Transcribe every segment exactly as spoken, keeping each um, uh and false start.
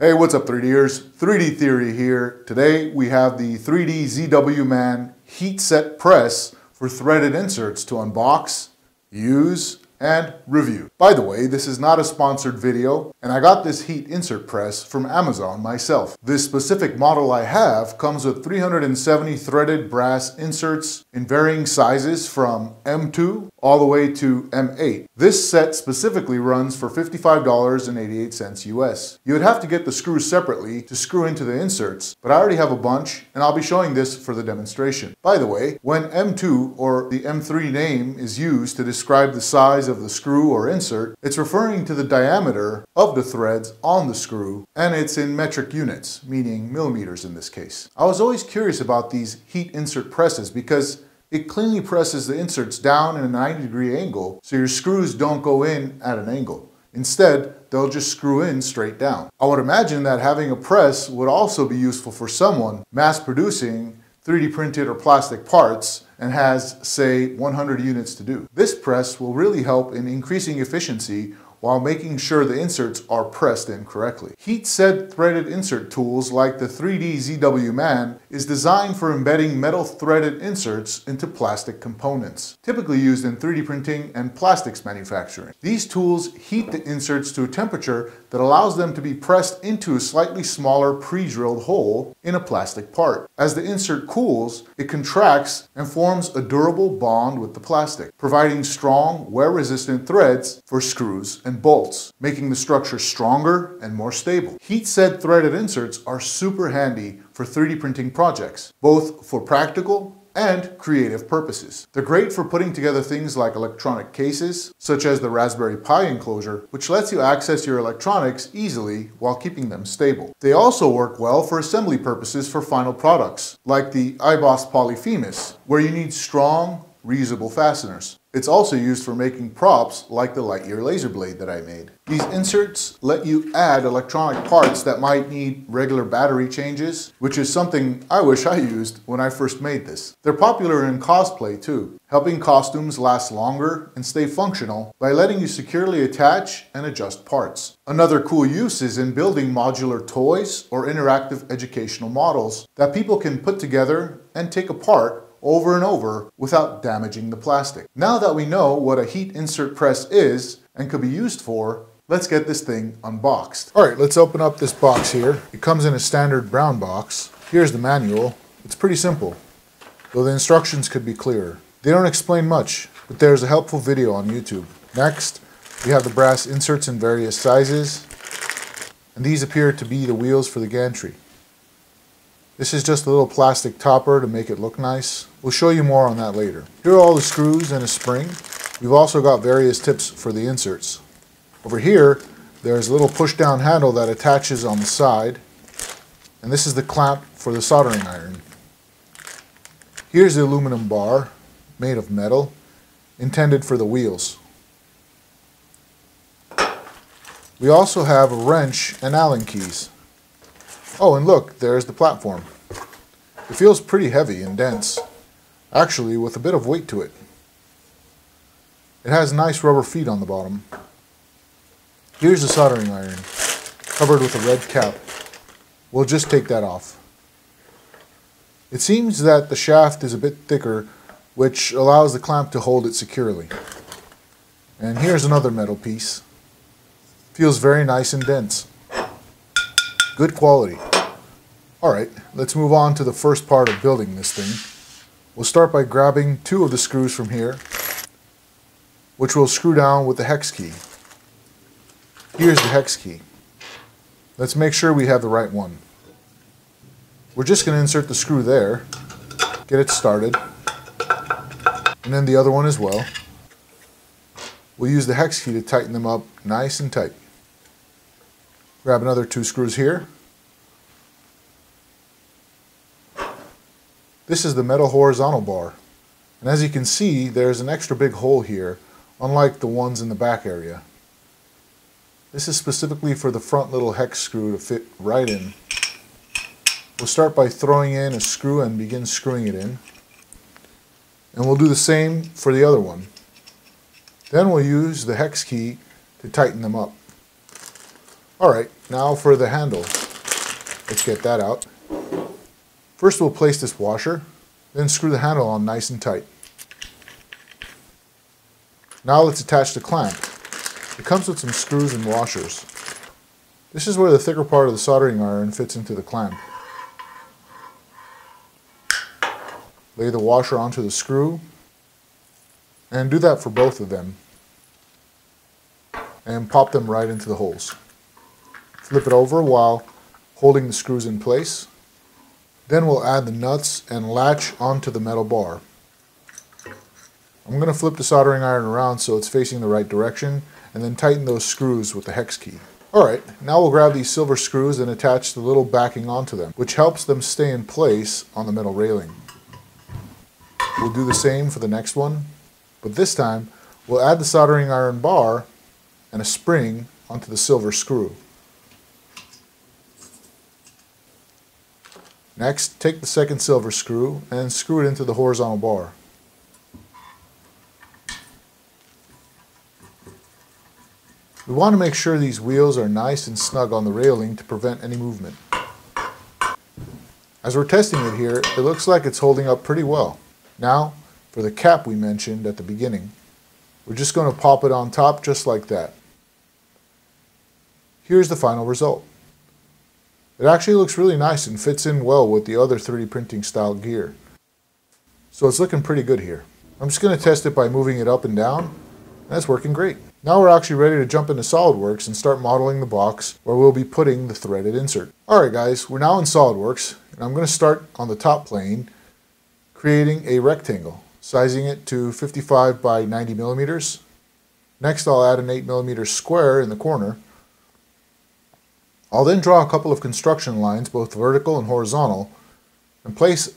Hey, what's up three D ers? three D Theory here. Today we have the three D Z W man heat set press for threaded inserts to unbox, use, and review. By the way, this is not a sponsored video, and I got this heat insert press from Amazon myself. This specific model I have comes with three hundred seventy threaded brass inserts in varying sizes from M two all the way to M eight. This set specifically runs for fifty-five dollars and eighty-eight cents U S. You would have to get the screws separately to screw into the inserts, but I already have a bunch and I'll be showing this for the demonstration. By the way, when M two or the M three name is used to describe the size of the screw or insert, it's referring to the diameter of the threads on the screw, and it's in metric units, meaning millimeters in this case. I was always curious about these heat insert presses because it cleanly presses the inserts down at a ninety degree angle, so your screws don't go in at an angle. Instead, they'll just screw in straight down. I would imagine that having a press would also be useful for someone mass producing three D printed or plastic parts and has, say, one hundred units to do. This press will really help in increasing efficiency while making sure the inserts are pressed in correctly. Heat set threaded insert tools like the three D Z W man is designed for embedding metal threaded inserts into plastic components, typically used in three D printing and plastics manufacturing. These tools heat the inserts to a temperature that allows them to be pressed into a slightly smaller pre-drilled hole in a plastic part. As the insert cools, it contracts and forms a durable bond with the plastic, providing strong, wear-resistant threads for screws and bolts, making the structure stronger and more stable. Heat set threaded inserts are super handy for three D printing projects, both for practical and creative purposes. They're great for putting together things like electronic cases, such as the Raspberry Pi enclosure, which lets you access your electronics easily while keeping them stable. They also work well for assembly purposes for final products, like the I B O S Polyphemus, where you need strong, reusable fasteners. It's also used for making props like the Lightyear Laser Blade that I made. These inserts let you add electronic parts that might need regular battery changes, which is something I wish I used when I first made this. They're popular in cosplay too, helping costumes last longer and stay functional by letting you securely attach and adjust parts. Another cool use is in building modular toys or interactive educational models that people can put together and take apart over and over without damaging the plastic. Now that we know what a heat insert press is and could be used for, let's get this thing unboxed. All right, let's open up this box here. It comes in a standard brown box. Here's the manual. It's pretty simple, though the instructions could be clearer. They don't explain much, but there's a helpful video on YouTube. Next, we have the brass inserts in various sizes, and these appear to be the wheels for the gantry. This is just a little plastic topper to make it look nice. We'll show you more on that later. Here are all the screws and a spring. We've also got various tips for the inserts. Over here, there's a little push-down handle that attaches on the side, and this is the clamp for the soldering iron. Here's the aluminum bar, made of metal, intended for the wheels. We also have a wrench and Allen keys. Oh, and look, there's the platform. It feels pretty heavy and dense, actually with a bit of weight to it. It has nice rubber feet on the bottom. Here's the soldering iron, covered with a red cap. We'll just take that off. It seems that the shaft is a bit thicker, which allows the clamp to hold it securely. And here's another metal piece. Feels very nice and dense. Good quality. All right, let's move on to the first part of building this thing. We'll start by grabbing two of the screws from here, which we'll screw down with the hex key. Here's the hex key. Let's make sure we have the right one. We're just going to insert the screw there, get it started, and then the other one as well. We'll use the hex key to tighten them up nice and tight. Grab another two screws here. This is the metal horizontal bar. And as you can see, there's an extra big hole here, unlike the ones in the back area. This is specifically for the front little hex screw to fit right in. We'll start by throwing in a screw and begin screwing it in. And we'll do the same for the other one. Then we'll use the hex key to tighten them up. All right, now for the handle. Let's get that out. First we'll place this washer, then screw the handle on nice and tight. Now let's attach the clamp. It comes with some screws and washers. This is where the thicker part of the soldering iron fits into the clamp. Lay the washer onto the screw, and do that for both of them, and pop them right into the holes. Flip it over while holding the screws in place. Then we'll add the nuts and latch onto the metal bar. I'm going to flip the soldering iron around so it's facing the right direction, and then tighten those screws with the hex key. Alright, now we'll grab these silver screws and attach the little backing onto them, which helps them stay in place on the metal railing. We'll do the same for the next one, but this time we'll add the soldering iron bar and a spring onto the silver screw. Next, take the second silver screw and screw it into the horizontal bar. We want to make sure these wheels are nice and snug on the railing to prevent any movement. As we're testing it here, it looks like it's holding up pretty well. Now, for the cap we mentioned at the beginning, we're just going to pop it on top just like that. Here's the final result. It actually looks really nice and fits in well with the other three D printing style gear. So it's looking pretty good here. I'm just going to test it by moving it up and down, and that's working great. Now we're actually ready to jump into SolidWorks and start modeling the box where we'll be putting the threaded insert. Alright guys, we're now in SolidWorks, and I'm going to start on the top plane, creating a rectangle, sizing it to fifty-five by ninety millimeters. Next I'll add an eight millimeter square in the corner. I'll then draw a couple of construction lines, both vertical and horizontal, and place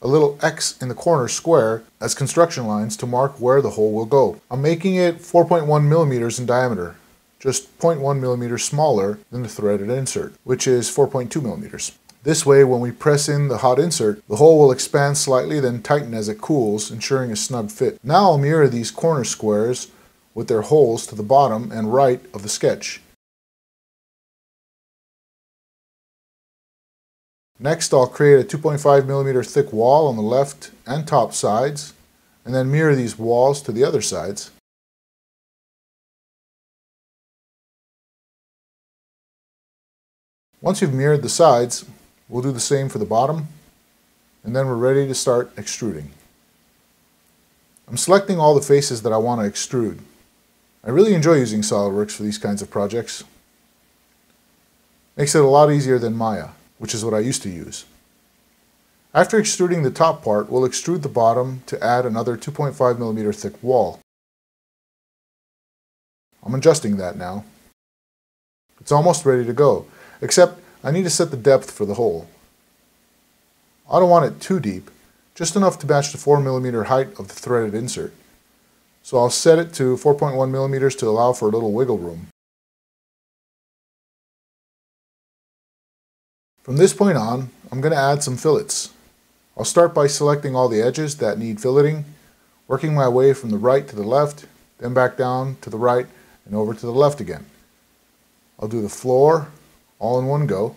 a little X in the corner square as construction lines to mark where the hole will go. I'm making it four point one millimeters in diameter, just zero point one millimeters smaller than the threaded insert, which is four point two millimeters. This way, when we press in the hot insert, the hole will expand slightly, then tighten as it cools, ensuring a snug fit. Now I'll mirror these corner squares with their holes to the bottom and right of the sketch. Next, I'll create a two point five millimeter thick wall on the left and top sides, and then mirror these walls to the other sides. Once you've mirrored the sides, we'll do the same for the bottom, and then we're ready to start extruding. I'm selecting all the faces that I want to extrude. I really enjoy using SolidWorks for these kinds of projects. Makes it a lot easier than Maya, which is what I used to use. After extruding the top part, we'll extrude the bottom to add another two point five millimeter thick wall. I'm adjusting that now. It's almost ready to go, except I need to set the depth for the hole. I don't want it too deep, just enough to match the four millimeter height of the threaded insert. So I'll set it to four point one millimeters to allow for a little wiggle room. From this point on, I'm going to add some fillets. I'll start by selecting all the edges that need filleting, working my way from the right to the left, then back down to the right and over to the left again. I'll do the floor all in one go.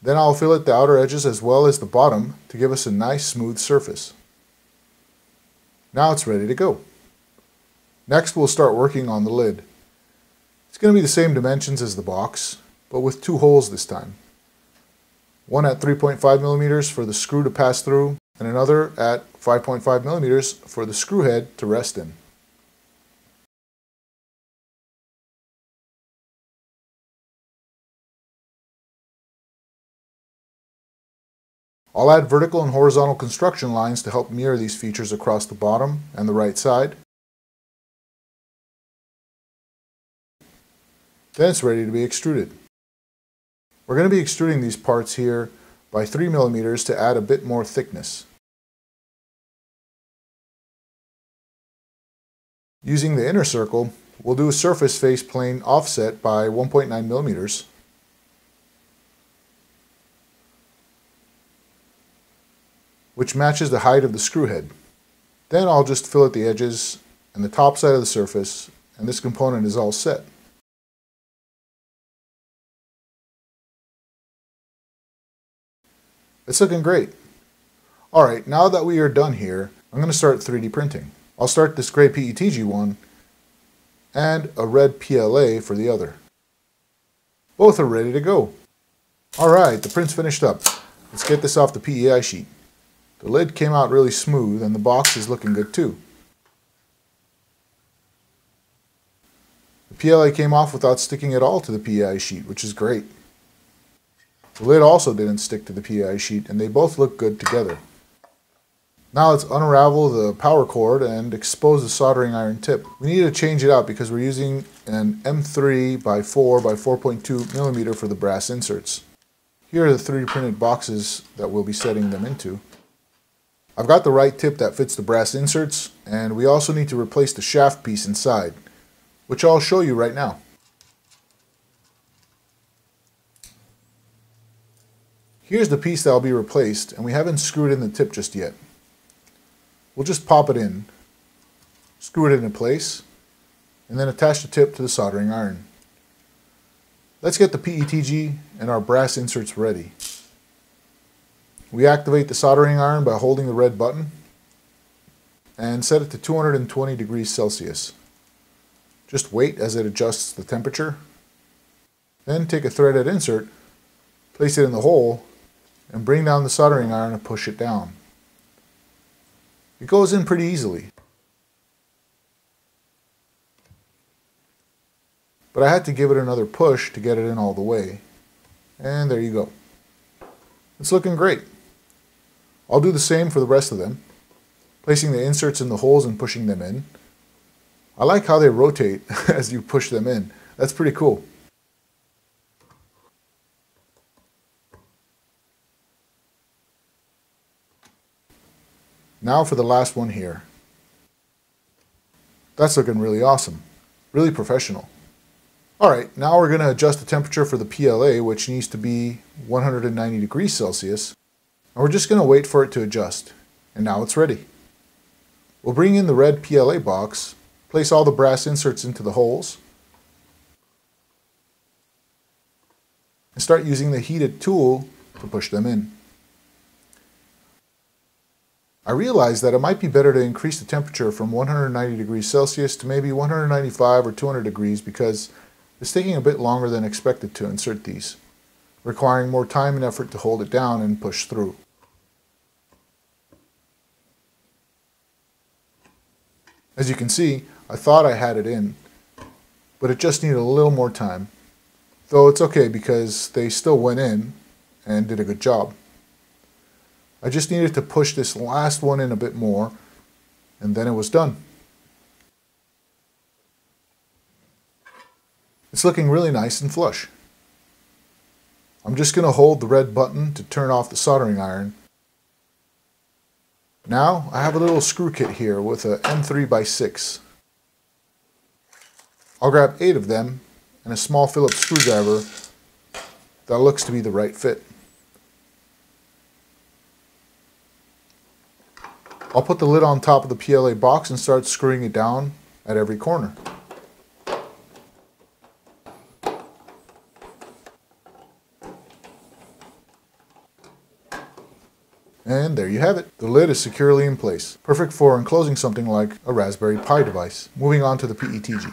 Then I'll fillet the outer edges as well as the bottom to give us a nice smooth surface. Now it's ready to go. Next we'll start working on the lid. It's going to be the same dimensions as the box, but with two holes this time. One at three point five millimeters for the screw to pass through, and another at five point five millimeters for the screw head to rest in. I'll add vertical and horizontal construction lines to help mirror these features across the bottom and the right side. Then it's ready to be extruded. We're going to be extruding these parts here by three millimeters to add a bit more thickness. Using the inner circle, we'll do a surface face plane offset by one point nine millimeters. Which matches the height of the screw head. Then I'll just fillet the edges and the top side of the surface, and this component is all set. It's looking great. All right, now that we are done here, I'm going to start three D printing. I'll start this gray P E T G one and a red P L A for the other. Both are ready to go. All right, the print's finished up. Let's get this off the P E I sheet. The lid came out really smooth and the box is looking good too. The P L A came off without sticking at all to the P E I sheet, which is great. The lid also didn't stick to the P E I sheet and they both look good together. Now let's unravel the power cord and expose the soldering iron tip. We need to change it out because we're using an M three by four by four point two millimeter for the brass inserts. Here are the three D printed boxes that we'll be setting them into. I've got the right tip that fits the brass inserts, and we also need to replace the shaft piece inside, which I'll show you right now. Here's the piece that will be replaced, and we haven't screwed in the tip just yet. We'll just pop it in, screw it into place, and then attach the tip to the soldering iron. Let's get the P E T G and our brass inserts ready. We activate the soldering iron by holding the red button and set it to two hundred twenty degrees Celsius. Just wait as it adjusts the temperature. Then take a threaded insert, place it in the hole, and bring down the soldering iron and push it down. It goes in pretty easily. But I had to give it another push to get it in all the way. And there you go. It's looking great. I'll do the same for the rest of them, placing the inserts in the holes and pushing them in. I like how they rotate as you push them in. That's pretty cool. Now for the last one here. That's looking really awesome, really professional. All right, now we're going to adjust the temperature for the P L A, which needs to be one hundred ninety degrees Celsius. And we're just going to wait for it to adjust. And now it's ready. We'll bring in the red P L A box, place all the brass inserts into the holes, and start using the heated tool to push them in. I realized that it might be better to increase the temperature from one hundred ninety degrees Celsius to maybe one hundred ninety-five or two hundred degrees because it's taking a bit longer than expected to insert these, requiring more time and effort to hold it down and push through. As you can see, I thought I had it in, but it just needed a little more time. Though it's okay because they still went in and did a good job. I just needed to push this last one in a bit more, and then it was done. It's looking really nice and flush. I'm just going to hold the red button to turn off the soldering iron. Now I have a little screw kit here with a M three by six. I'll grab eight of them and a small Phillips screwdriver that looks to be the right fit. I'll put the lid on top of the P L A box and start screwing it down at every corner. And there you have it. The lid is securely in place, perfect for enclosing something like a Raspberry Pi device. Moving on to the P E T G.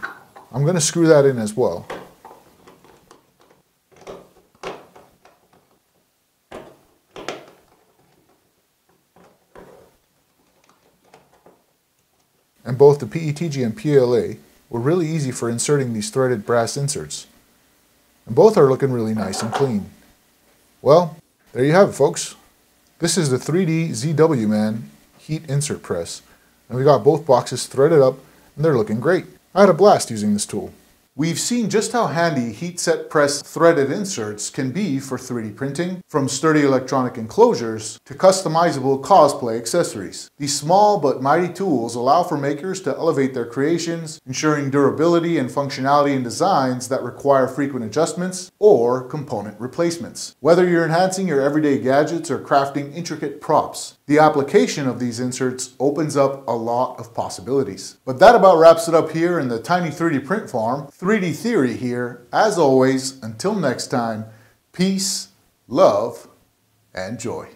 I'm going to screw that in as well. And both the P E T G and P L A were really easy for inserting these threaded brass inserts. And both are looking really nice and clean. Well, there you have it, folks. This is the three D Z W man heat insert press, and we got both boxes threaded up and they're looking great. I had a blast using this tool. We've seen just how handy heat set press threaded inserts can be for three D printing, from sturdy electronic enclosures to customizable cosplay accessories. These small but mighty tools allow for makers to elevate their creations, ensuring durability and functionality in designs that require frequent adjustments or component replacements. Whether you're enhancing your everyday gadgets or crafting intricate props, the application of these inserts opens up a lot of possibilities. But that about wraps it up here in the Tiny three D Print Farm. three D Theory here. As always, until next time, peace, love, and joy.